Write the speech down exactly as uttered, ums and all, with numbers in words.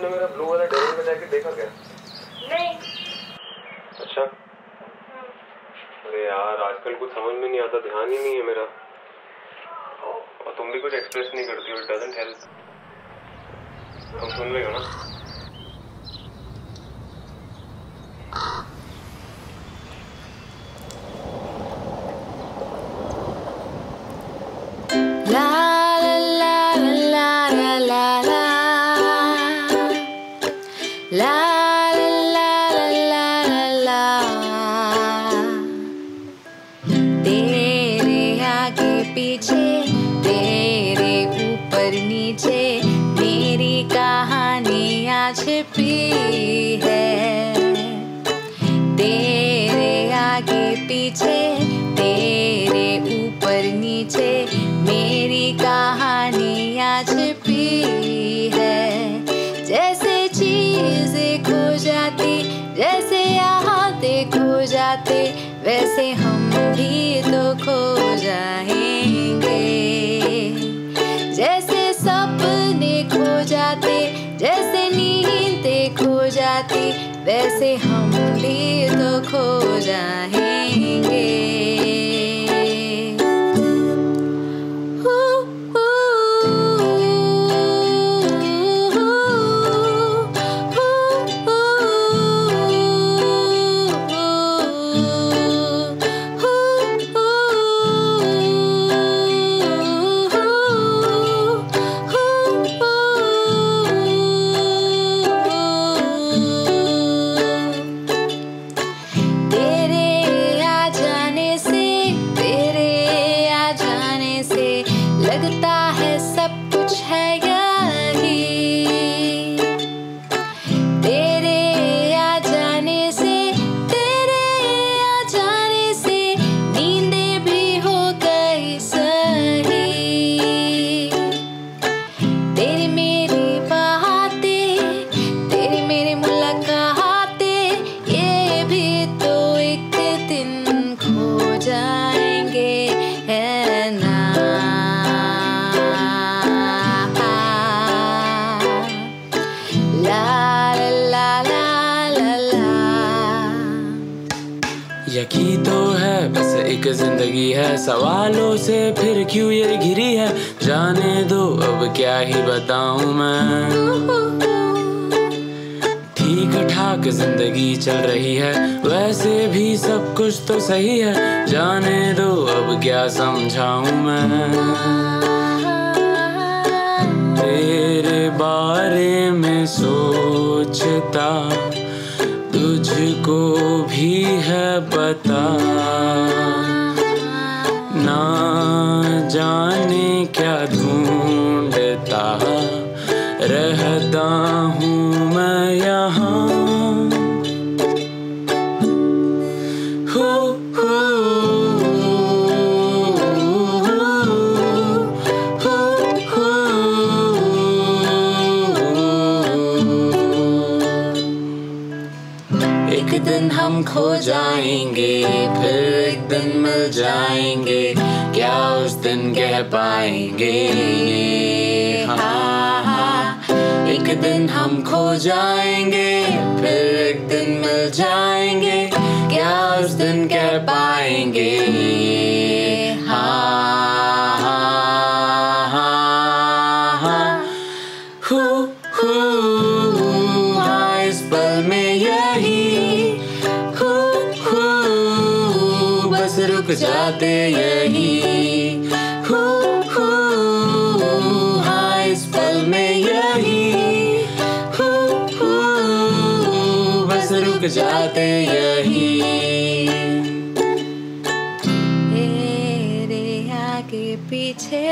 तुमने मेरा ब्लू वाला डायमंड बजा के देखा क्या? नहीं। अच्छा। अरे यार आजकल कुछ समझ में नहीं आता, ध्यान ही नहीं है मेरा, और तुम भी कुछ एक्सप्रेस नहीं करती हो, इट डजंट हेल्प। तुम सुन लेगा ना? पीछे तेरे ऊपर नीचे मेरी कहानियाँ छिपी है, तेरे आगे पीछे तेरे ऊपर नीचे मेरी कहानियाँ छिपी है। जैसे चीजें खो जाती, जैसे आते खो जाते, वैसे हम भी तो खो जाए। जैसे सपने खो जाते, जैसे नींदें खो जाती, वैसे हम भी तो खो जाएंगे। लगता है सब कुछ है यही, तेरे आ जाने से, तेरे आ जाने से नींदें भी हो गई सही। तेरी मेरी बातें, तेरी मेरी मुलाकातें, ये भी तो एक दिन खो जाएंगे है ना। यकीन तो है बस एक जिंदगी है, सवालों से फिर क्यों ये घिरी है, जाने दो अब क्या ही बताऊं मैं। ठीक ठाक जिंदगी चल रही है, वैसे भी सब कुछ तो सही है, जाने दो अब क्या समझाऊं मैं। तेरे बारे में सोचता तुझको भी है पता, ना जाने क्या ढूंढता रहता हूँ मैं यहाँ। हो हो एक दिन हम खो जाएंगे, फिर एक दिन मिल जाएंगे, क्या उस दिन कह पाएंगे। हाँ हाँ एक दिन हम खो जाएंगे, फिर एक दिन मिल जाएंगे, क्या उस दिन कह पाएंगे। हाँ हाँ हाँ हाँ हु हु हाँ इस पल में यही रुक जाते यही। खो खो हाँ इस पल में यही। खो खो बस रुक जाते यही। तेरे आगे पीछे